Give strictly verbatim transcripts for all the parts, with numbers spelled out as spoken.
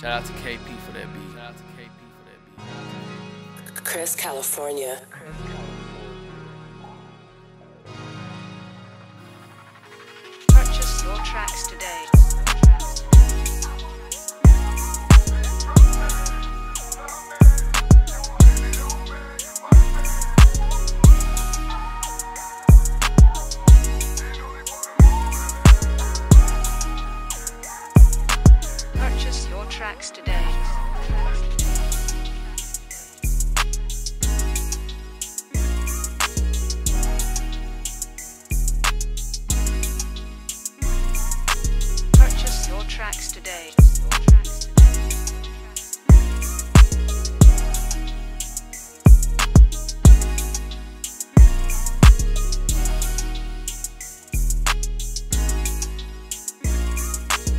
Shout out to K P for that beat. Shout out to K P for that beat. Chris, California. Chris, California. Purchase your tracks today. Tracks today. Purchase your tracks today. Purchase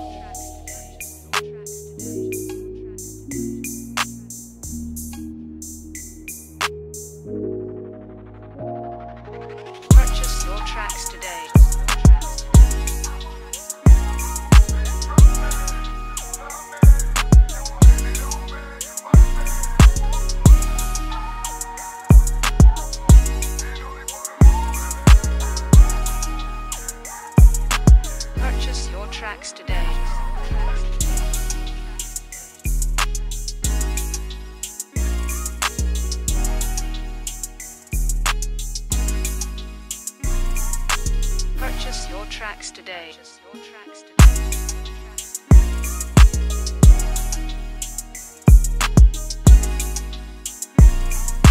Purchase your tracks today. Tracks today. Purchase your tracks today.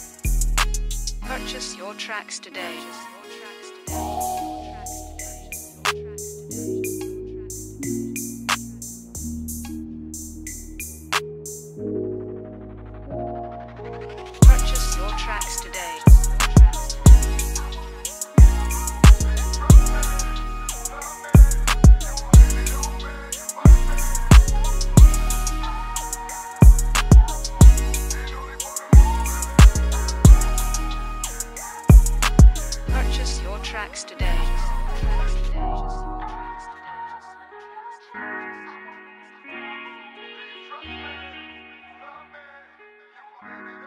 Purchase your tracks today. Purchase your tracks today. Purchase your tracks today. Tracks today. Tracks today.